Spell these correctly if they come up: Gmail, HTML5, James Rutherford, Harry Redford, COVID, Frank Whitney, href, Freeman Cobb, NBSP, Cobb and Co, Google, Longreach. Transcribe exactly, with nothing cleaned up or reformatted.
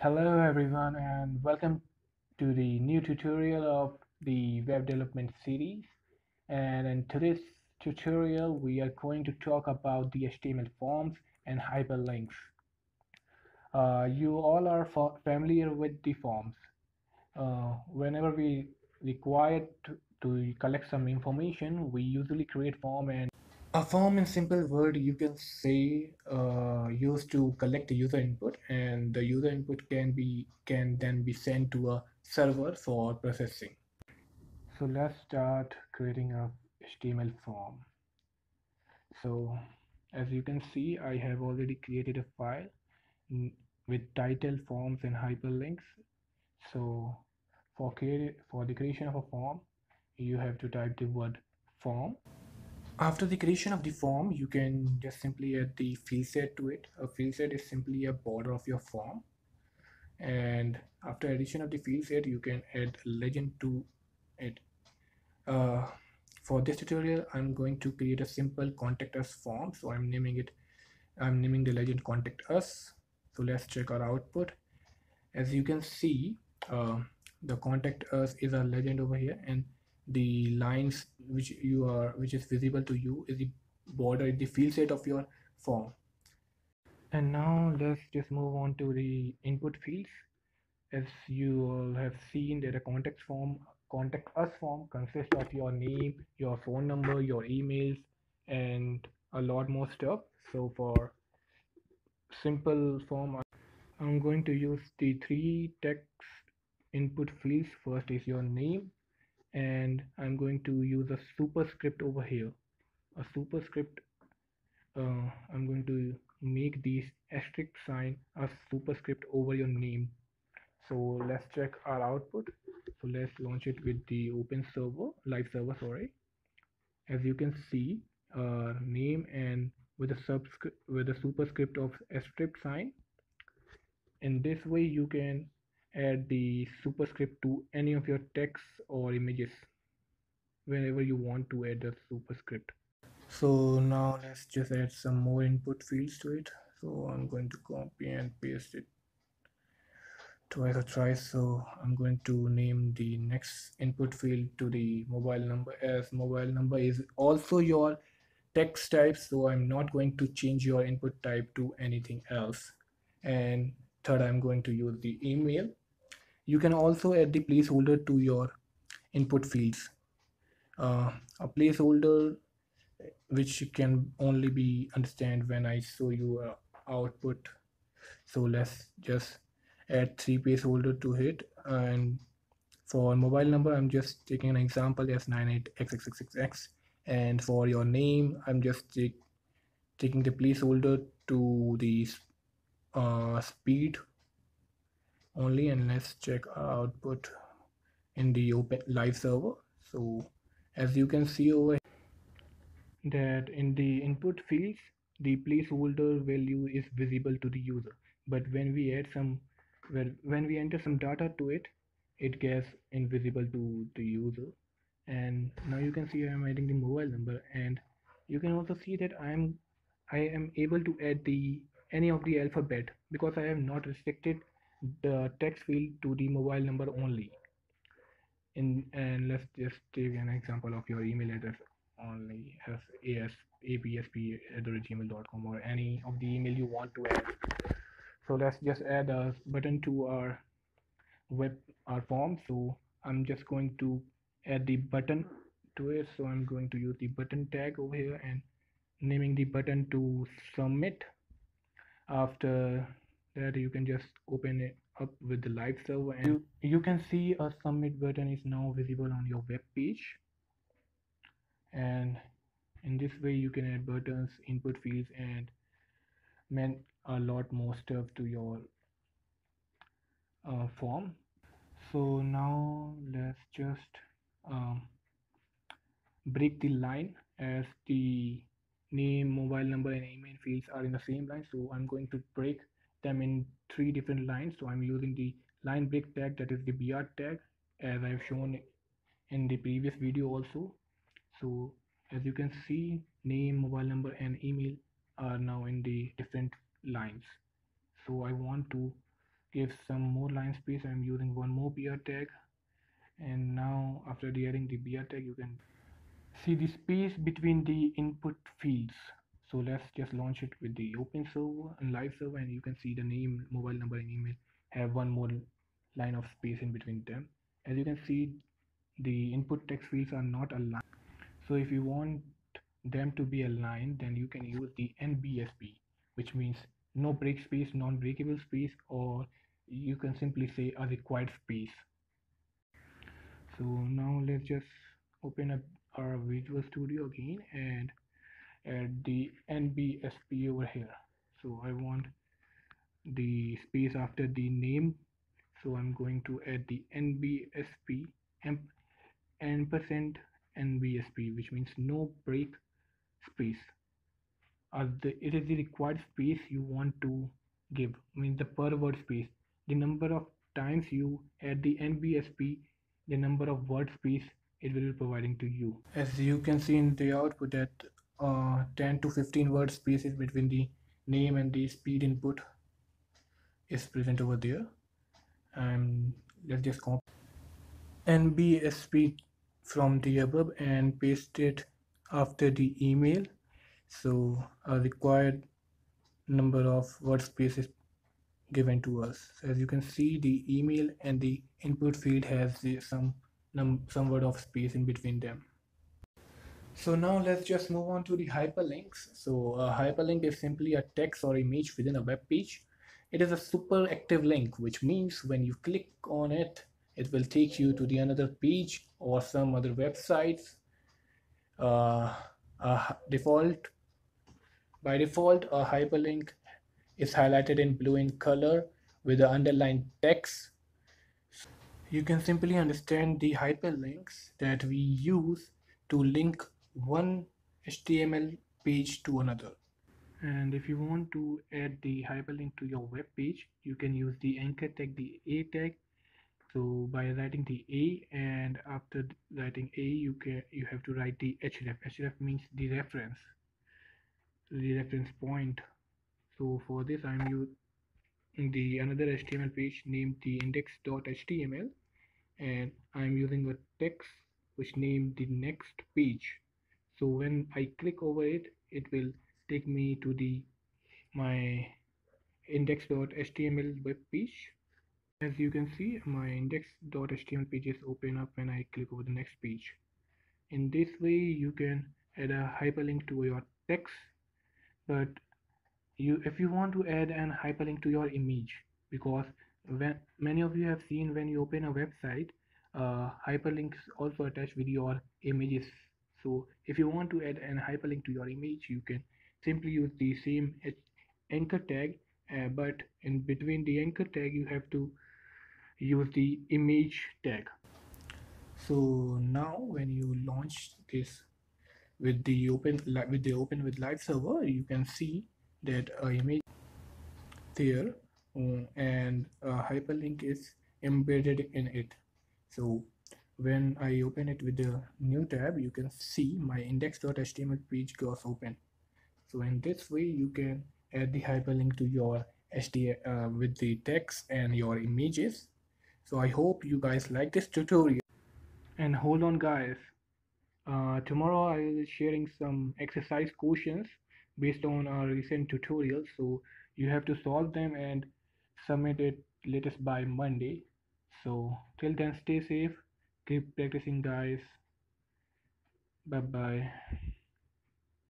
Hello everyone, and welcome to the new tutorial of the web development series. And in today's tutorial we are going to talk about the H T M L forms and hyperlinks. Uh, you all are familiar with the forms. Uh, whenever we require to, to collect some information, we usually create form. And a form, in simple word, you can say uh, used to collect the user input, and the user input can be can then be sent to a server for processing. So let's start creating a H T M L form. So as you can see, I have already created a file with title forms and hyperlinks. So for create for the creation of a form, you have to type the word form. After the creation of the form, you can just simply add the field set to it. A field set is simply a border of your form, and after addition of the field set, you can add legend to it. Uh, for this tutorial, I'm going to create a simple contact us form, so I'm naming it. I'm naming the legend contact us. So let's check our output. As you can see, uh, the contact us is a legend over here, and the lines which you are which is visible to you is the border, the field set of your form. And now let's just move on to the input fields. As you all have seen, that a contact form contact us form consists of your name, your phone number, your emails, and a lot more stuff. So for simple form, I'm going to use the three text input fields. First is your name, and I'm going to use a superscript over here. A superscript, uh, I'm going to make this asterisk sign a superscript over your name. So let's check our output. So let's launch it with the open server, live server, sorry. As you can see, uh, name and with a subscript, with a superscript of asterisk sign. In this way, you can add the superscript to any of your text or images whenever you want to add a superscript. So now let's just add some more input fields to it. So I'm going to copy and paste it twice or thrice. So I'm going to name the next input field to the mobile number, as mobile number is also your text type, so I'm not going to change your input type to anything else. And third, I'm going to use the email. You can also add the placeholder to your input fields. Uh, a placeholder which can only be understand when I show you uh, output. So let's just add three placeholder to it. And for mobile number, I'm just taking an example as nine eight X X X X X. And for your name, I'm just take, taking the placeholder to the uh speed only. And let's check our output in the open live server. So as you can see over here, that in the input fields the placeholder value is visible to the user, but when we add some well when we enter some data to it, it gets invisible to the user. And now you can see I am adding the mobile number, and you can also see that I am I am able to add the any of the alphabet, because I have not restricted the text field to the mobile number only. In and let's just take an example of your email address only, as A S A P S P at gmail dot com or any of the email you want to add. So let's just add a button to our web our form. So I'm just going to add the button to it. So I'm going to use the button tag over here and naming the button to submit. After that, you can just open it up with the live server, and you, you can see a submit button is now visible on your web page. And in this way, you can add buttons, input fields, and man a lot more stuff to your uh, form. So now let's just um, break the line, as the name, mobile number, and email fields are in the same line, so I'm going to break them in three different lines. So I'm using the line break tag, that is the B R tag, as I've shown in the previous video also. So as you can see, name, mobile number, and email are now in the different lines. So I want to give some more line space. I'm using one more br tag, and now after adding the br tag you can see the space between the input fields. So let's just launch it with the open server and live server, and you can see the name, mobile number and email have one more line of space in between them. As you can see, the input text fields are not aligned, so if you want them to be aligned, then you can use the N B S P, which means no break space, non-breakable space, or you can simply say a required space. So now let's just open up our Visual Studio again and add the N B S P over here. So I want the space after the name, so I'm going to add the N B S P, ampersand N B S P, which means no break space. Uh, the, it is the required space you want to give, I mean the per word space. The number of times you add the N B S P, the number of word space it will be providing to you. As you can see in the output, that uh, ten to fifteen word spaces between the name and the speed input is present over there. And let's just copy N B S P from the above and paste it after the email. So a required number of word space is given to us. As you can see, the email and the input field has some num some word of space in between them. So now let's just move on to the hyperlinks. So a hyperlink is simply a text or image within a web page. It is a super active link, which means when you click on it, it will take you to the another page or some other websites. Uh, Uh, default by default a hyperlink is highlighted in blue in color with the underlined text. You can simply understand the hyperlinks that we use to link one H T M L page to another. And if you want to add the hyperlink to your web page, you can use the anchor tag, the A tag. So by writing the A, and after writing A you can you have to write the href. Href means the reference, the reference point. So for this I'm using the another H T M L page named the index dot H T M L, and I'm using a text which named the next page. So when I click over it, it will take me to the my index dot H T M L web page. As you can see, my index dot H T M L page is open up when I click over the next page. In this way, you can add a hyperlink to your text, but you, if you want to add an hyperlink to your image, because when, many of you have seen when you open a website, uh, hyperlinks also attached with your images. So if you want to add an hyperlink to your image, you can simply use the same anchor tag, uh, but in between the anchor tag you have to use the image tag. So now when you launch this with the open with the open with live server, you can see that a image there um, and a hyperlink is embedded in it. So when I open it with the new tab, you can see my index dot H T M L page goes open. So in this way you can add the hyperlink to your H T M L uh, with the text and your images. So I hope you guys like this tutorial, and hold on guys, uh, tomorrow I will be sharing some exercise questions based on our recent tutorial, so you have to solve them and submit it latest by Monday. So till then, stay safe, keep practicing guys, bye bye.